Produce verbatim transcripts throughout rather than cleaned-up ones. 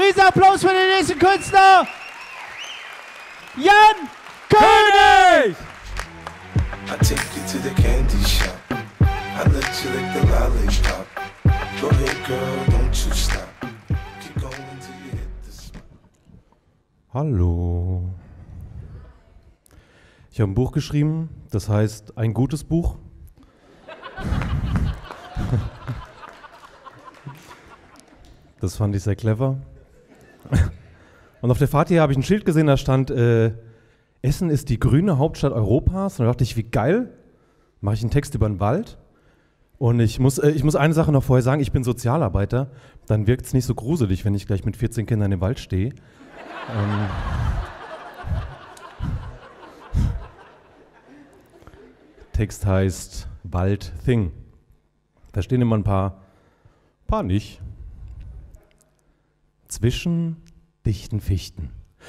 Riesenapplaus für den nächsten Künstler, Jan König! I take you to the candy shop. I let you lick the lollipop. Go ahead, girl, don't you stop. Keep going till you hit the spot. Hallo. Ich habe ein Buch geschrieben, das heißt ein gutes Buch. Das fand ich sehr clever. Und auf der Fahrt hier habe ich ein Schild gesehen, da stand äh, Essen ist die grüne Hauptstadt Europas. Und da dachte ich, wie geil, mache ich einen Text über den Wald. Und ich muss, äh, ich muss eine Sache noch vorher sagen, ich bin Sozialarbeiter, dann wirkt es nicht so gruselig, wenn ich gleich mit vierzehn Kindern im Wald stehe. ähm, Text heißt Waldthing. Da stehen immer ein paar, paar nicht. Zwischen dichten Fichten,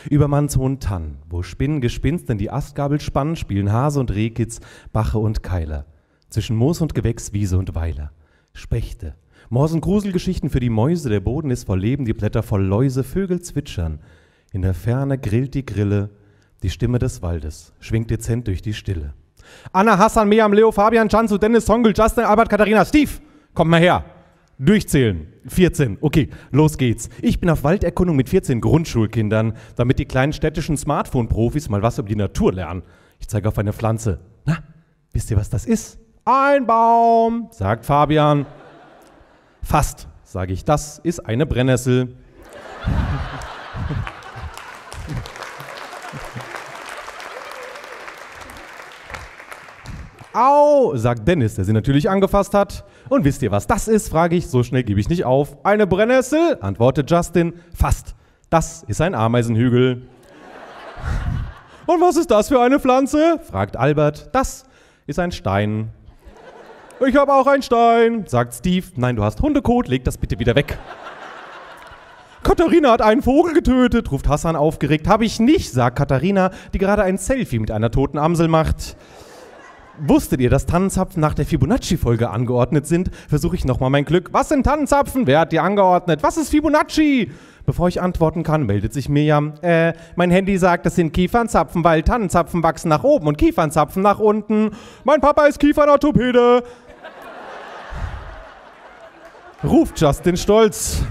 über Manns hohen Tannen, wo Spinnen Gespinsten die Astgabel spannen, spielen Hase und Rehkitz, Bache und Keiler, zwischen Moos und Gewächs, Wiese und Weiler, Spechte, Morsen Gruselgeschichten für die Mäuse, der Boden ist voll Leben, die Blätter voll Läuse, Vögel zwitschern, in der Ferne grillt die Grille, die Stimme des Waldes schwingt dezent durch die Stille. Anna, Hassan, Miriam, Leo, Fabian, Cansu, Dennis, Songül, Justin, Albert, Katharina, Steve, kommt mal her! Durchzählen. vierzehn. Okay, los geht's. Ich bin auf Walderkundung mit vierzehn Grundschulkindern, damit die kleinen städtischen Smartphone-Profis mal was über die Natur lernen. Ich zeige auf eine Pflanze. Na, wisst ihr, was das ist? Ein Baum, sagt Fabian. Fast, sage ich, das ist eine Brennnessel. Au, sagt Dennis, der sie natürlich angefasst hat. Und wisst ihr, was das ist, frage ich, so schnell gebe ich nicht auf. Eine Brennnessel, antwortet Justin, fast. Das ist ein Ameisenhügel. Und was ist das für eine Pflanze, fragt Albert, das ist ein Stein. Ich habe auch einen Stein, sagt Steve, nein, du hast Hundekot, leg das bitte wieder weg. Katharina hat einen Vogel getötet, ruft Hassan aufgeregt, habe ich nicht, sagt Katharina, die gerade ein Selfie mit einer toten Amsel macht. Wusstet ihr, dass Tannenzapfen nach der Fibonacci-Folge angeordnet sind? Versuche ich nochmal mein Glück. Was sind Tannenzapfen? Wer hat die angeordnet? Was ist Fibonacci? Bevor ich antworten kann, meldet sich Miriam. Äh, mein Handy sagt, das sind Kiefernzapfen, weil Tannenzapfen wachsen nach oben und Kiefernzapfen nach unten. Mein Papa ist Kiefernorthopäde. Ruft Justin stolz.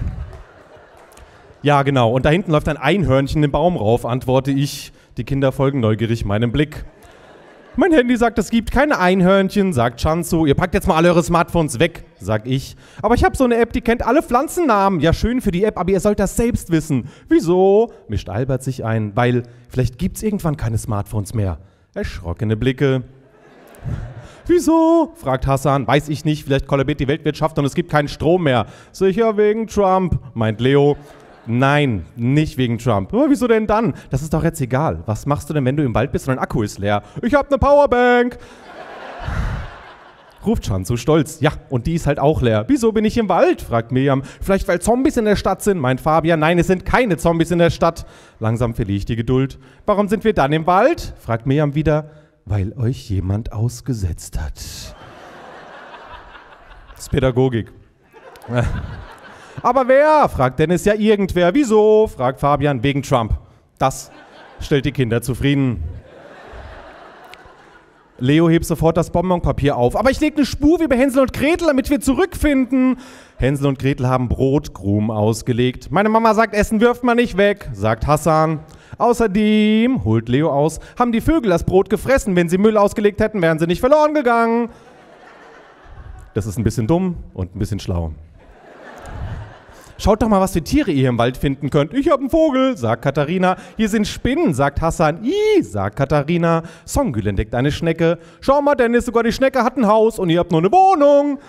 Ja, genau. Und da hinten läuft ein Einhörnchen den Baum rauf, antworte ich. Die Kinder folgen neugierig meinem Blick. Mein Handy sagt, es gibt keine Einhörnchen, sagt Chanzo. Ihr packt jetzt mal alle eure Smartphones weg, sag ich. Aber ich habe so eine App, die kennt alle Pflanzennamen. Ja, schön für die App, aber ihr sollt das selbst wissen. Wieso? Mischt Albert sich ein. Weil vielleicht gibt's irgendwann keine Smartphones mehr. Erschrockene Blicke. Wieso? Fragt Hassan. Weiß ich nicht, vielleicht kollabiert die Weltwirtschaft und es gibt keinen Strom mehr. Sicher wegen Trump, meint Leo. Nein, nicht wegen Trump. Oh, wieso denn dann? Das ist doch jetzt egal. Was machst du denn, wenn du im Wald bist und dein Akku ist leer? Ich hab eine Powerbank. Ruft Chanzo stolz. Ja, und die ist halt auch leer. Wieso bin ich im Wald? Fragt Miriam. Vielleicht, weil Zombies in der Stadt sind, meint Fabian. Nein, es sind keine Zombies in der Stadt. Langsam verliere ich die Geduld. Warum sind wir dann im Wald? Fragt Miriam wieder. Weil euch jemand ausgesetzt hat. Das ist Pädagogik. Aber wer? Fragt Dennis. Ja, irgendwer. Wieso? Fragt Fabian. Wegen Trump. Das stellt die Kinder zufrieden. Leo hebt sofort das Bonbonpapier auf. Aber ich lege eine Spur wie bei Hänsel und Gretel, damit wir zurückfinden. Hänsel und Gretel haben Brotkrumen ausgelegt. Meine Mama sagt, Essen wirft man nicht weg, sagt Hassan. Außerdem, holt Leo aus, haben die Vögel das Brot gefressen. Wenn sie Müll ausgelegt hätten, wären sie nicht verloren gegangen. Das ist ein bisschen dumm und ein bisschen schlau. Schaut doch mal, was für Tiere ihr im Wald finden könnt. Ich habe einen Vogel, sagt Katharina. Hier sind Spinnen, sagt Hassan. Ih, sagt Katharina. Songül entdeckt eine Schnecke. Schau mal, Dennis, sogar die Schnecke hat ein Haus und ihr habt nur eine Wohnung.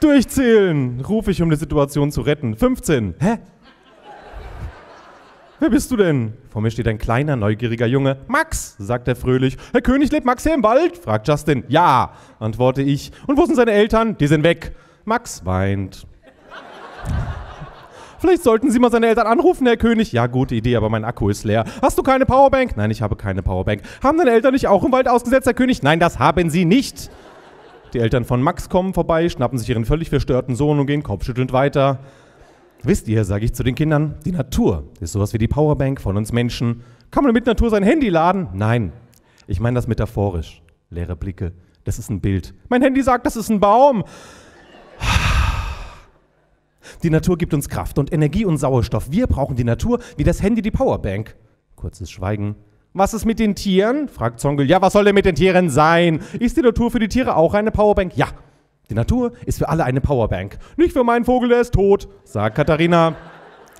Durchzählen, rufe ich, um die Situation zu retten. fünfzehn. Hä? Wer bist du denn? Vor mir steht ein kleiner, neugieriger Junge. Max, sagt er fröhlich. Herr König, lebt Max hier im Wald? Fragt Justin. Ja, antworte ich. Und wo sind seine Eltern? Die sind weg. Max weint. Vielleicht sollten Sie mal seine Eltern anrufen, Herr König. Ja, gute Idee, aber mein Akku ist leer. Hast du keine Powerbank? Nein, ich habe keine Powerbank. Haben deine Eltern nicht auch im Wald ausgesetzt, Herr König? Nein, das haben sie nicht. Die Eltern von Max kommen vorbei, schnappen sich ihren völlig verstörten Sohn und gehen kopfschüttelnd weiter. Wisst ihr, sage ich zu den Kindern, die Natur ist sowas wie die Powerbank von uns Menschen. Kann man mit Natur sein Handy laden? Nein. Ich meine das metaphorisch. Leere Blicke. Das ist ein Bild. Mein Handy sagt, das ist ein Baum. Die Natur gibt uns Kraft und Energie und Sauerstoff. Wir brauchen die Natur wie das Handy die Powerbank. Kurzes Schweigen. Was ist mit den Tieren? Fragt Zongel. Ja, was soll denn mit den Tieren sein? Ist die Natur für die Tiere auch eine Powerbank? Ja. Die Natur ist für alle eine Powerbank. Nicht für meinen Vogel, der ist tot, sagt Katharina.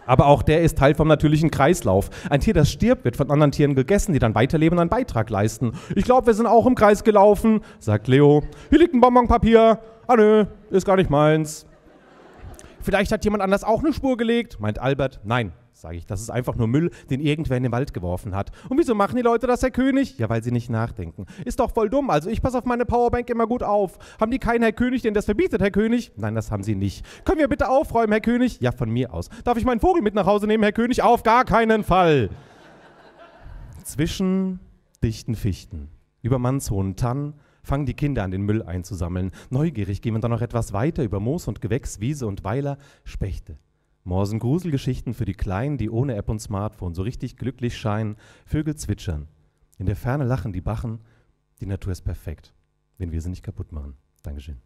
Aber auch der ist Teil vom natürlichen Kreislauf. Ein Tier, das stirbt, wird von anderen Tieren gegessen, die dann weiterleben und einen Beitrag leisten. Ich glaube, wir sind auch im Kreis gelaufen, sagt Leo. Hier liegt ein Bonbonpapier. Ah nö, ist gar nicht meins. Vielleicht hat jemand anders auch eine Spur gelegt, meint Albert. Nein, sage ich, das ist einfach nur Müll, den irgendwer in den Wald geworfen hat. Und wieso machen die Leute das, Herr König? Ja, weil sie nicht nachdenken. Ist doch voll dumm, also ich passe auf meine Powerbank immer gut auf. Haben die keinen, Herr König, denn das verbietet, Herr König? Nein, das haben sie nicht. Können wir bitte aufräumen, Herr König? Ja, von mir aus. Darf ich meinen Vogel mit nach Hause nehmen, Herr König? Auf gar keinen Fall. Zwischen dichten Fichten, über mannshohen Tannen, fangen die Kinder an, den Müll einzusammeln. Neugierig gehen wir dann noch etwas weiter über Moos und Gewächs, Wiese und Weiler, Spechte. Morsen Gruselgeschichten für die Kleinen, die ohne App und Smartphone so richtig glücklich scheinen. Vögel zwitschern. In der Ferne lachen die Bachen. Die Natur ist perfekt, wenn wir sie nicht kaputt machen. Dankeschön.